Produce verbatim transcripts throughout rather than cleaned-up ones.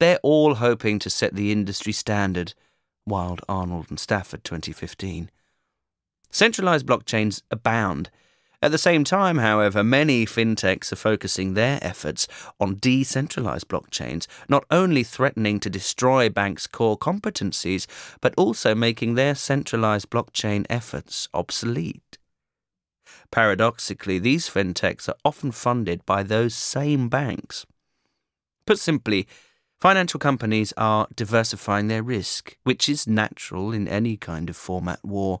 They're all hoping to set the industry standard. Wild Arnold and Stafford twenty fifteen. Centralised blockchains abound. At the same time, however, many fintechs are focusing their efforts on decentralised blockchains, not only threatening to destroy banks' core competencies, but also making their centralised blockchain efforts obsolete. Paradoxically, these fintechs are often funded by those same banks. Put simply, financial companies are diversifying their risk, which is natural in any kind of format war.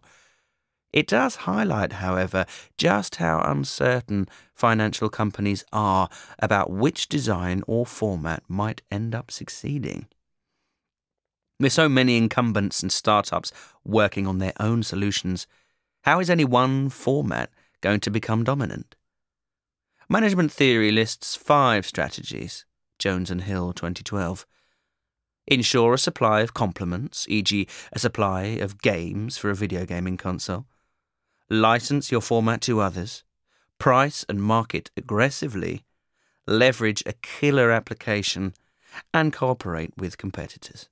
It does highlight, however, just how uncertain financial companies are about which design or format might end up succeeding. With so many incumbents and startups working on their own solutions, how is any one format going to become dominant? Management theory lists five strategies. Jones and Hill, twenty twelve. Ensure a supply of complements, for example a supply of games for a video gaming console. License your format to others. Price and market aggressively. Leverage a killer application. And cooperate with competitors.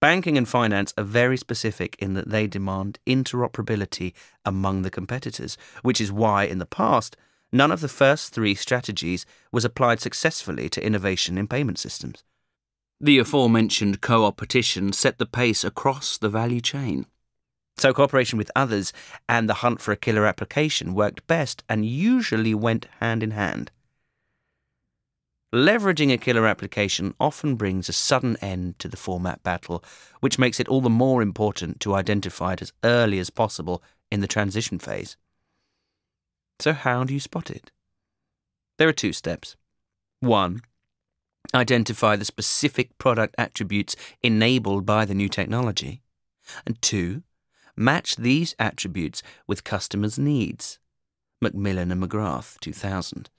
Banking and finance are very specific in that they demand interoperability among the competitors, which is why in the past none of the first three strategies was applied successfully to innovation in payment systems. The aforementioned co-opetition set the pace across the value chain. So cooperation with others and the hunt for a killer application worked best and usually went hand in hand. Leveraging a killer application often brings a sudden end to the format battle, which makes it all the more important to identify it as early as possible in the transition phase. So how do you spot it? There are two steps. One, identify the specific product attributes enabled by the new technology. And two, match these attributes with customers' needs. MacMillan and McGrath, two thousand.